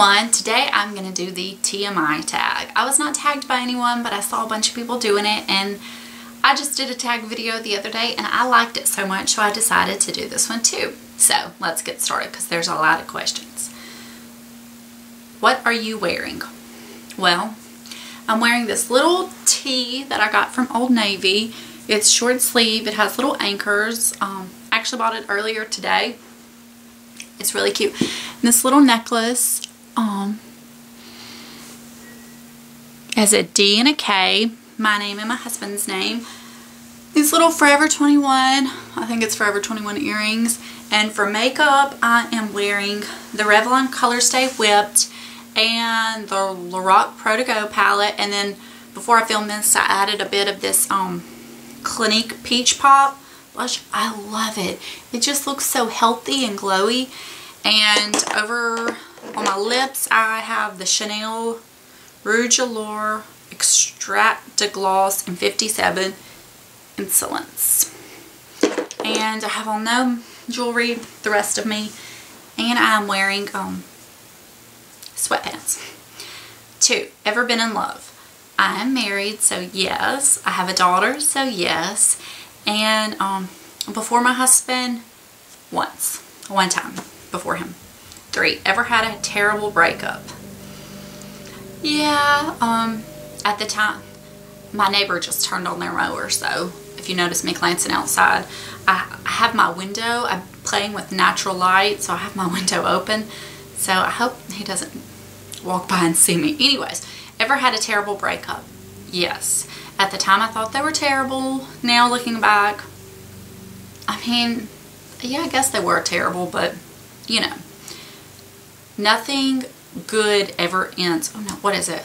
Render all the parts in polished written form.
everyone. Today I'm going to do the TMI tag. I was not tagged by anyone, but I saw a bunch of people doing it, and I just did a tag video the other day and I liked it so much, so I decided to do this one too. So let's get started because there's a lot of questions. What are you wearing? Well, I'm wearing this little tee that I got from Old Navy. It's short sleeve. It has little anchors. I actually bought it earlier today. It's really cute. And this little necklace has a D and a K. My name and my husband's name. These little Forever 21, I think it's Forever 21 earrings. And for makeup, I am wearing the Revlon Colorstay Whipped and the Lorac Pro to Go palette. And then before I filmed this, I added a bit of this Clinique Peach Pop blush. I love it. It just looks so healthy and glowy. And over on my lips, I have the Chanel Rouge Allure Extract de Gloss in 57 Insolence. And I have on no jewelry, the rest of me. And I'm wearing sweatpants. 2. Ever been in love? I am married, so yes. I have a daughter, so yes. And before my husband, once. One time before him. 3. Ever had a terrible breakup? Yeah, at the time, my neighbor just turned on their mower, so if you notice me glancing outside, I have my window. I'm playing with natural light, so I have my window open. So I hope he doesn't walk by and see me. Anyways, ever had a terrible breakup? Yes. At the time, I thought they were terrible. Now, looking back, I mean, yeah, I guess they were terrible, but, you know, nothing good ever ends. Oh, no, what is it?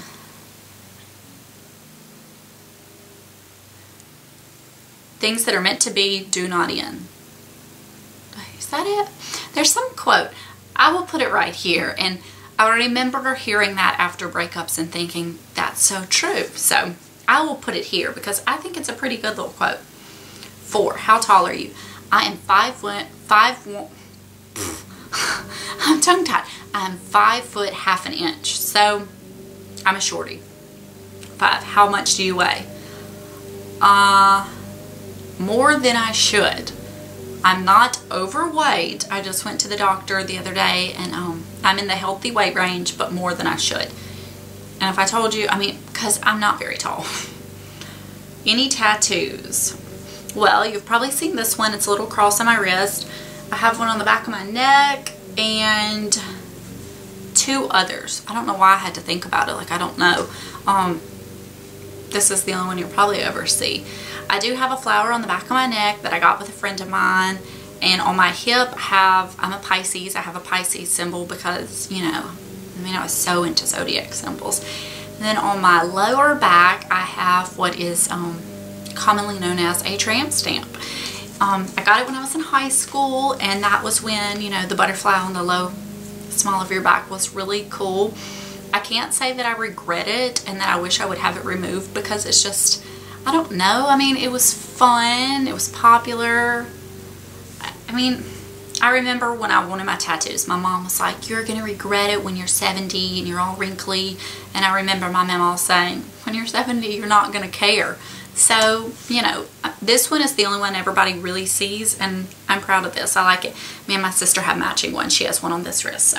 Things that are meant to be do not end. Is that it? There's some quote. I will put it right here. And I remember hearing that after breakups and thinking that's so true. So I will put it here because I think it's a pretty good little quote. 4. How tall are you? I am 5 foot. I'm tongue tied. I'm 5'1" so I'm a shorty. 5. How much do you weigh? More than I should. I'm not overweight. I just went to the doctor the other day, and I'm in the healthy weight range, but more than I should. And if I told you, I mean, because I'm not very tall. Any tattoos? Well, you've probably seen this one. It's a little cross on my wrist. I have one on the back of my neck and 2 others. I don't know why I had to think about it. Like, I don't know. This is the only one you'll probably ever see. I do have a flower on the back of my neck that I got with a friend of mine, and on my hip I'm a Pisces. I have a Pisces symbol because, you know, I mean, I was so into zodiac symbols. And then on my lower back I have what is commonly known as a tramp stamp. I got it when I was in high school, and that was when, you know, the butterfly on the low small of your back was really cool. I can't say that I regret it and that I wish I would have it removed because it's just, I don't know. I mean, it was fun. It was popular. I mean, I remember when I wanted my tattoos, my mom was like, you're going to regret it when you're 70 and you're all wrinkly. And I remember my mom saying, when you're 70, you're not going to care. So, you know, this one is the only one everybody really sees, and I'm proud of this. I like it. Me and my sister have matching ones. She has one on this wrist, so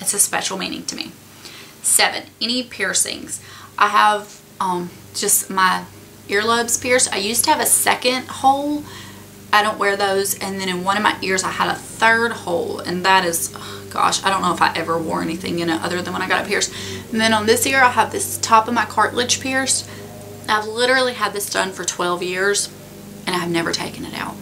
it's a special meaning to me. 7. Any piercings? I have just my earlobes pierced. I used to have a second hole. I don't wear those. And then in one of my ears I had a third hole, and that is, oh gosh, I don't know if I ever wore anything in it other than when I got it pierced. And then on this ear I have this top of my cartilage pierced. I've literally had this done for 12 years and I've never taken it out.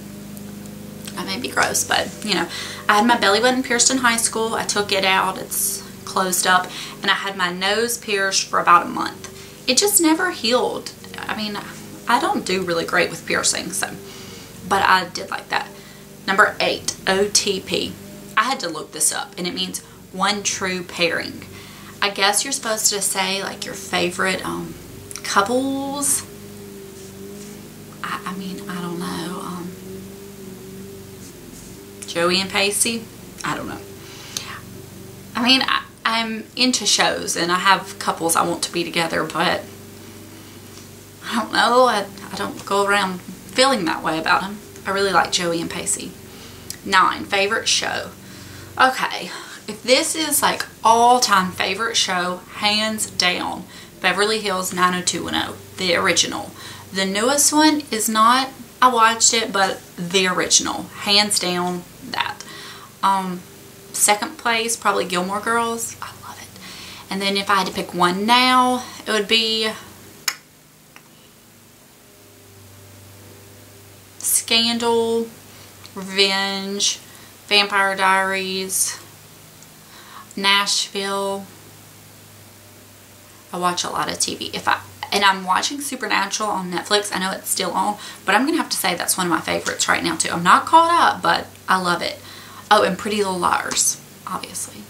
I may be gross, but you know, I had my belly button pierced in high school. I took it out. It's closed up. And I had my nose pierced for about a month. It just never healed. I mean, I don't do really great with piercings, so, but I did like that. Number 8, OTP. I had to look this up, and it means one true pairing. I guess you're supposed to say like your favorite couples. I mean, I don't know. Joey and Pacey. I don't know. I mean, I I'm into shows and I have couples I want to be together, but I don't know, I don't go around feeling that way about them. I really like Joey and Pacey. 9, favorite show. Okay, if this is like all-time favorite show, hands down, Beverly Hills 90210, the original. The newest one is not, I watched it, but the original, hands down, that. Second place, probably Gilmore Girls. I love it. And then if I had to pick one now, it would be Scandal, Revenge, Vampire Diaries, Nashville. I watch a lot of TV. And I'm watching Supernatural on Netflix. I know it's still on, but I'm going to have to say that's one of my favorites right now too. I'm not caught up, but I love it. Oh, and Pretty Little Liars, obviously.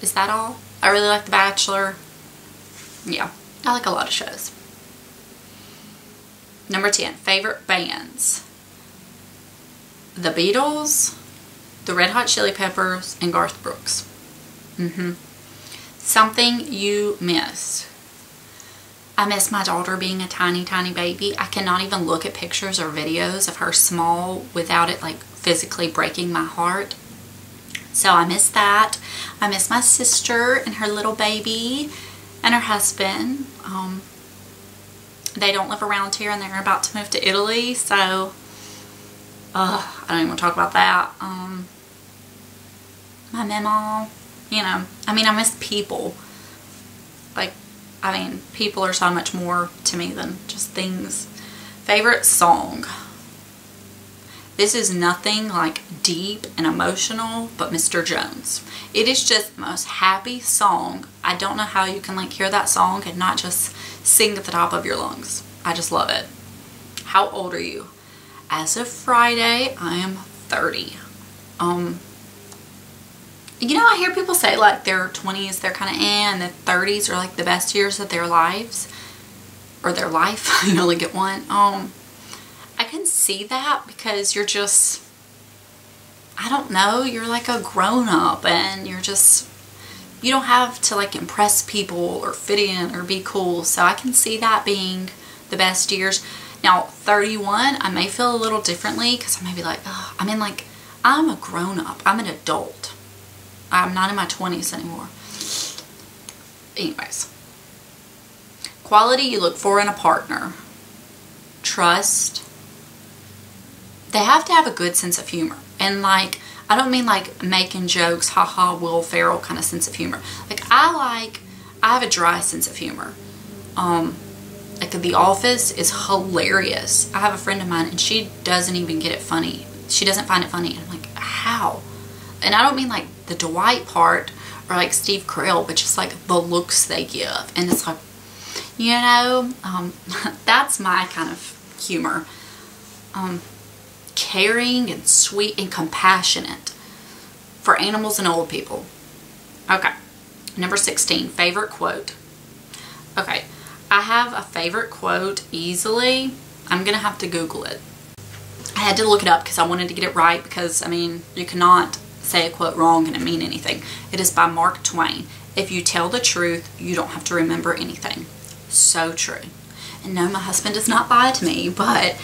Is that all? I really like The Bachelor. Yeah, I like a lot of shows. Number 10, favorite bands. The Beatles, the Red Hot Chili Peppers, and Garth Brooks. Something you miss. I miss my daughter being a tiny, tiny baby. I cannot even look at pictures or videos of her small without it like physically breaking my heart. So I miss that. I miss my sister and her little baby and her husband. They don't live around here and they're about to move to Italy, so I don't even want to talk about that. My mama, you know, I mean, I miss people. Like, I mean, people are so much more to me than just things. Favorite song. This is nothing like deep and emotional, but Mr. Jones. It is just the most happy song. I don't know how you can like hear that song and not just sing at the top of your lungs. I just love it. How old are you? As of Friday, I am 30. You know, I hear people say like their 20s, they're kind of and their 30s are like the best years of their lives or their life. You only get one. I can see that because you're just, I don't know, you're like a grown up and you're just, you don't have to like impress people or fit in or be cool. So I can see that being the best years. Now 31, I may feel a little differently because I may be like, oh, I mean, like I'm a grown up, I'm an adult. I'm not in my 20s anymore. Anyways. Quality you look for in a partner. Trust. They have to have a good sense of humor. And like, I don't mean like making jokes, haha, Will Ferrell kind of sense of humor. Like, I have a dry sense of humor. Like The Office is hilarious. I have a friend of mine and she doesn't even get it funny. She doesn't find it funny. And I'm like, how? And I don't mean like the Dwight part or like Steve Carell, but just like the looks they give. And it's like, you know, that's my kind of humor. Caring and sweet and compassionate for animals and old people. Okay. Number 16, favorite quote. Okay. I have a favorite quote easily. I'm going to have to Google it. I had to look it up because I wanted to get it right because, I mean, you cannot say a quote wrong and it mean anything. It is by Mark Twain. If you tell the truth, you don't have to remember anything. So true. And no, my husband does not lie to me, but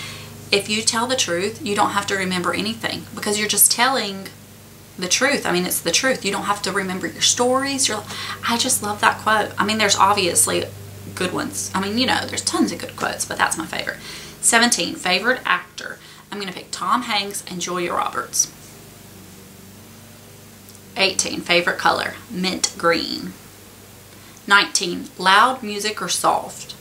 if you tell the truth, you don't have to remember anything because you're just telling the truth. I mean, it's the truth. You don't have to remember your stories. I just love that quote. I mean, there's obviously good ones. I mean, you know, there's tons of good quotes, but that's my favorite. 17, favorite actor. I'm going to pick Tom Hanks and Julia Roberts. 18, favorite color, mint green. 19, loud music or soft?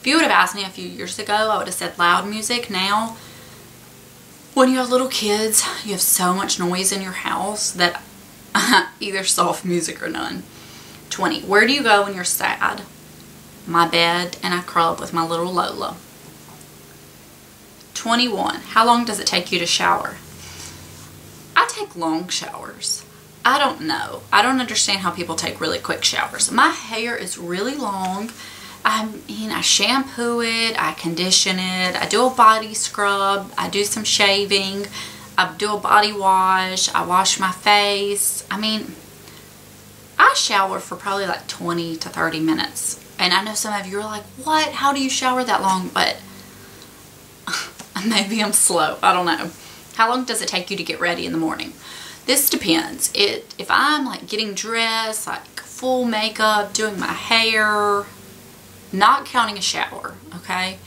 If you would have asked me a few years ago, I would have said loud music. Now, when you have little kids, you have so much noise in your house that either soft music or none. 20, where do you go when you're sad? My bed, and I curl up with my little Lola. 21, how long does it take you to shower? I take long showers. I don't know. I don't understand how people take really quick showers. My hair is really long. I mean, I shampoo it, I condition it, I do a body scrub, I do some shaving, I do a body wash, I wash my face. I mean, I I shower for probably like 20 to 30 minutes. And I know some of you are like, what? How do you shower that long? But maybe I'm slow. I don't know. How long does it take you to get ready in the morning? This depends. If I'm like getting dressed, like full makeup, doing my hair, not counting a shower, okay?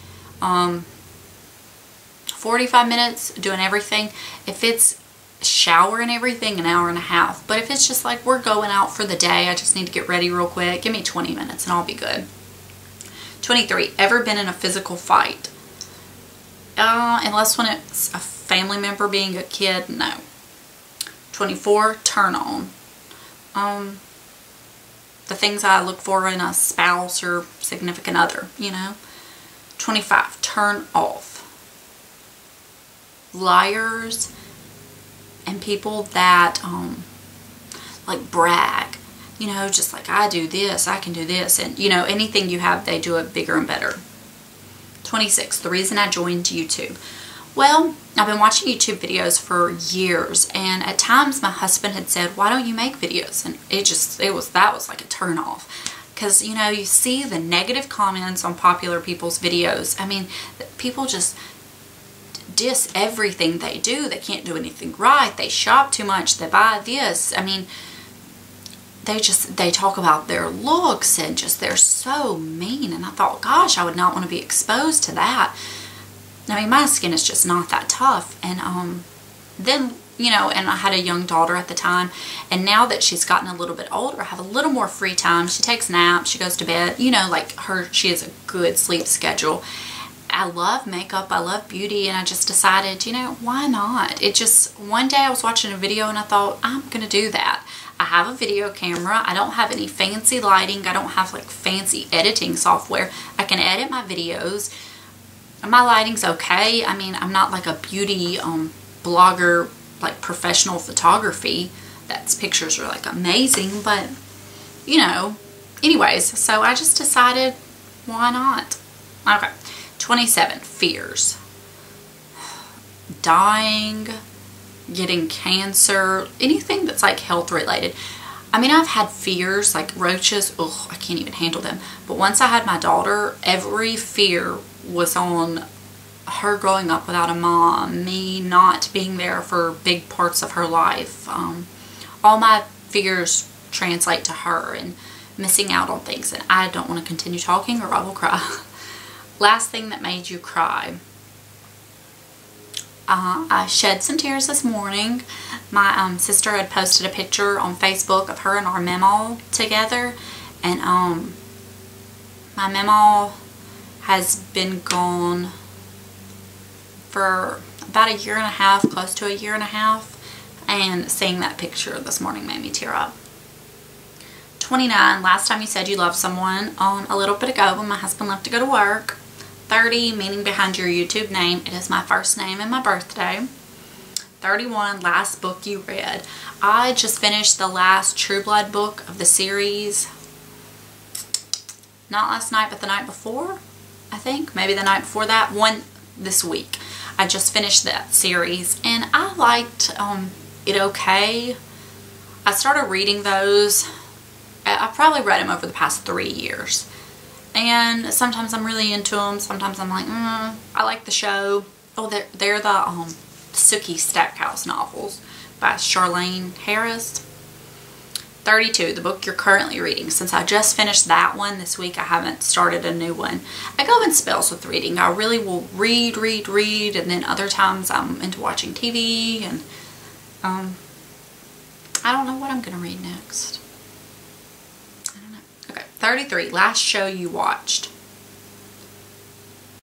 45 minutes doing everything. If it's shower and everything, an hour and a half. But if it's just like we're going out for the day, I just need to get ready real quick, give me 20 minutes and I'll be good. 23, ever been in a physical fight? Unless when it's a family member, being a kid, no. 24, turn on. The things I look for in a spouse or significant other, you know. 25, turn off. Liars and people that like brag, you know, just like I do this, I can do this, and you know, anything you have, they do it bigger and better. 26, the reason I joined YouTube. Well, I've been watching YouTube videos for years, and at times my husband had said, why don't you make videos? And that was like a turn off, because you know, you see the negative comments on popular people's videos. I mean, people just diss everything they do. They can't do anything right. They shop too much. They buy this. I mean, they talk about their looks, and just they're so mean. And I thought, gosh, I would not want to be exposed to that. I mean, my skin is just not that tough. And then, you know, and I had a young daughter at the time, and now that she's gotten a little bit older, I have a little more free time. She takes naps. She goes to bed. You know, like she has a good sleep schedule. I love makeup, I love beauty, and I just decided, you know, why not? It just, one day I was watching a video and I thought, I'm gonna do that. I have a video camera. I don't have any fancy lighting. I don't have like fancy editing software. I can edit my videos. My lighting's okay. I mean, I'm not like a beauty blogger, like professional photography. That's, pictures are like amazing, but you know, anyways, so I just decided, why not? Okay. 27, fears. Dying, getting cancer, anything that's like health related. I mean, I've had fears like roaches. Ugh, I can't even handle them. But once I had my daughter, every fear was on her growing up without a mom, me not being there for big parts of her life. All my fears translate to her and missing out on things. And I don't want to continue talking or I will cry. Last thing that made you cry. I shed some tears this morning. My sister had posted a picture on Facebook of her and our mamaw together. And my mamaw has been gone for about 1.5 years, close to 1.5 years. And seeing that picture this morning made me tear up. 29, last time you said you loved someone. A little bit ago when my husband left to go to work. 30, meaning behind your YouTube name. It is my first name and my birthday. 31, last book you read. I just finished the last True Blood book of the series. Not last night, but the night before, I think. Maybe the night before that. One this week. I just finished that series. And I liked it okay. I started reading those. I probably read them over the past 3 years. And sometimes I'm really into them. Sometimes I'm like, I like the show. Oh, they're the Sookie Stackhouse novels by Charlaine Harris. 32, the book you're currently reading. Since I just finished that one this week, I haven't started a new one. I go in spells with reading. I really will read, and then other times I'm into watching TV, and I don't know what I'm going to read next. 33, last show you watched.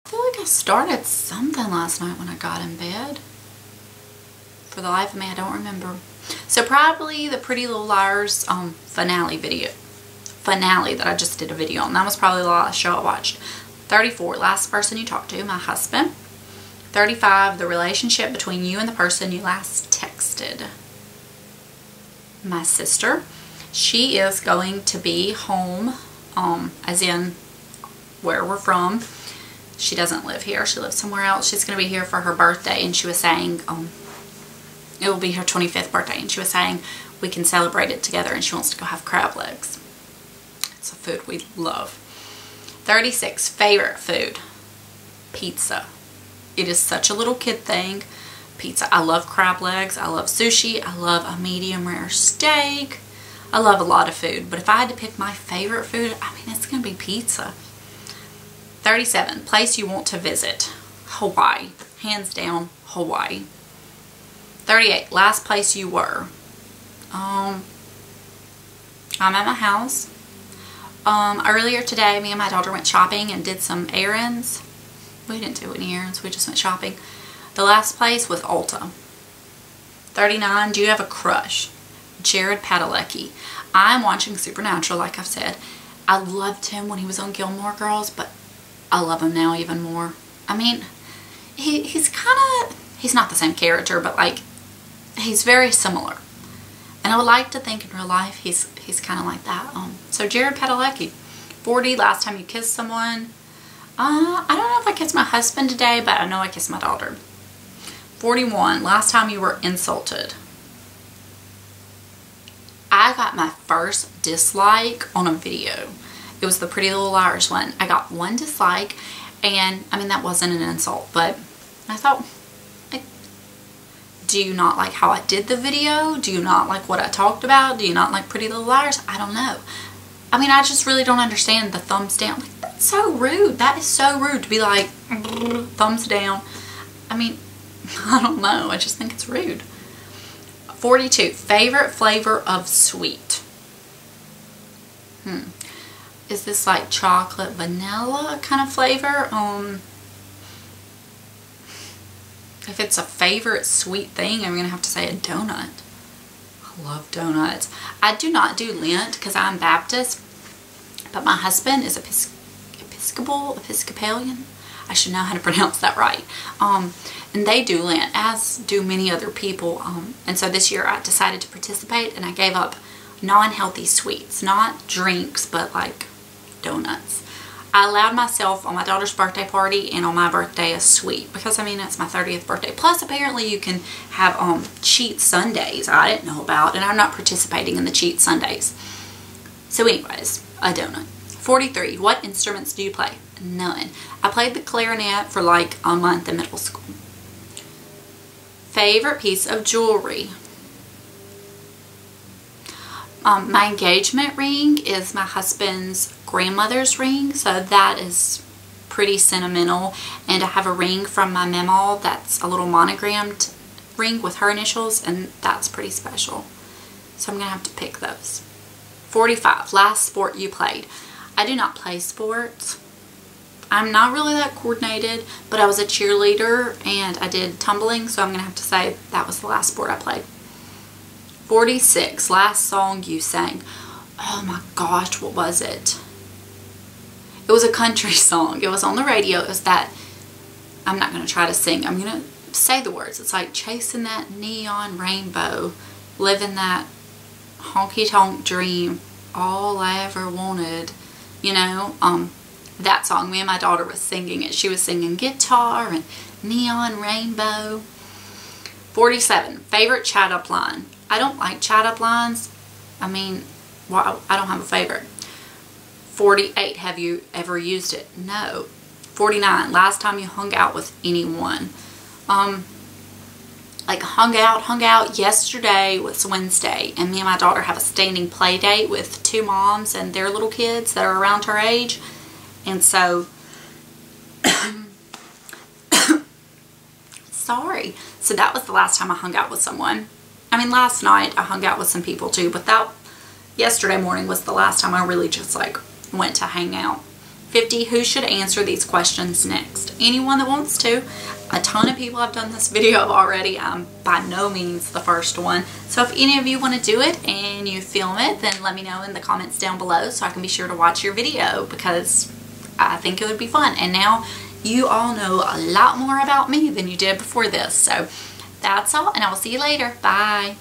I feel like I started something last night when I got in bed. For the life of me, I don't remember. So probably the Pretty Little Liars finale video. Finale that I just did a video on. That was probably the last show I watched. 34, last person you talked to, my husband. 35, the relationship between you and the person you last texted. My sister. She is going to be home, as in where we're from. She doesn't live here. She lives somewhere else. She's going to be here for her birthday, and she was saying, it will be her 25th birthday, and she was saying, we can celebrate it together, and she wants to go have crab legs. It's a food we love. 36, favorite food, pizza. It is such a little kid thing, pizza. I love crab legs, I love sushi, I love a medium rare steak. I love a lot of food, but if I had to pick my favorite food, I mean, it's gonna be pizza. 37, place you want to visit, Hawaii. Hands down, Hawaii. 38, last place you were. I'm at my house. Earlier today, me and my daughter went shopping and did some errands. We didn't do any errands, we just went shopping. The last place was Ulta. 39, do you have a crush? Jared Padalecki. I'm watching Supernatural, like I've said. I loved him when he was on Gilmore Girls, but I love him now even more. I mean, he's kind of, he's not the same character, but like, he's very similar. And I would like to think in real life he's kind of like that. So Jared Padalecki. 40, last time you kissed someone. I don't know if I kissed my husband today, but I know I kissed my daughter. 41, last time you were insulted. I got my first dislike on a video. It was the Pretty Little Liars one. I got one dislike, and I mean, that wasn't an insult, but I thought, do you not like how I did the video? Do you not like what I talked about? Do you not like Pretty Little Liars? I don't know. I mean, I just really don't understand the thumbs down. Like, that's so rude. That is so rude to be like, thumbs down. I mean, I don't know. I just think it's rude. 42, favorite flavor of sweet. Is this like chocolate vanilla kind of flavor? If it's a favorite sweet thing, I'm going to have to say a donut. I love donuts. I do not do Lent because I'm Baptist, but my husband is Episcopalian. I should know how to pronounce that right. And they do Lent, as do many other people. And so this year I decided to participate, and I gave up non-healthy sweets, not drinks, but like donuts. I allowed myself on my daughter's birthday party and on my birthday a sweet, because I mean, it's my 30th birthday. Plus apparently you can have cheat Sundays I didn't know about, and I'm not participating in the cheat Sundays. So anyways, a donut. 43, what instruments do you play? None. I played the clarinet for like a month in middle school. Favorite piece of jewelry? My engagement ring is my husband's grandmother's ring, so that is pretty sentimental. And I have a ring from my mamaw that's a little monogrammed ring with her initials, and that's pretty special. So I'm going to have to pick those. 45, last sport you played. I do not play sports. I'm not really that coordinated, but I was a cheerleader and I did tumbling, so I'm going to have to say that was the last sport I played. 46, last song you sang. Oh my gosh, what was it? It was a country song. It was on the radio. It was that, I'm not going to try to sing. I'm going to say the words. It's like chasing that neon rainbow, living that honky-tonk dream, all I ever wanted, you know? That song, me and my daughter was singing it. She was singing guitar and neon rainbow. 47, favorite chat-up line. I don't like chat-up lines. I mean, well, I don't have a favorite. 48, have you ever used it? No. 49, last time you hung out with anyone. Like hung out yesterday was Wednesday, and me and my daughter have a standing play date with two moms and their little kids that are around her age. And so, sorry. So that was the last time I hung out with someone. I mean, last night I hung out with some people too, but that yesterday morning was the last time I really just like went to hang out. 50, who should answer these questions next? Anyone that wants to. A ton of people have done this video already. I'm by no means the first one. So if any of you want to do it and you film it, then let me know in the comments down below so I can be sure to watch your video, because I think it would be fun. And now you all know a lot more about me than you did before this. So that's all, and I will see you later. Bye.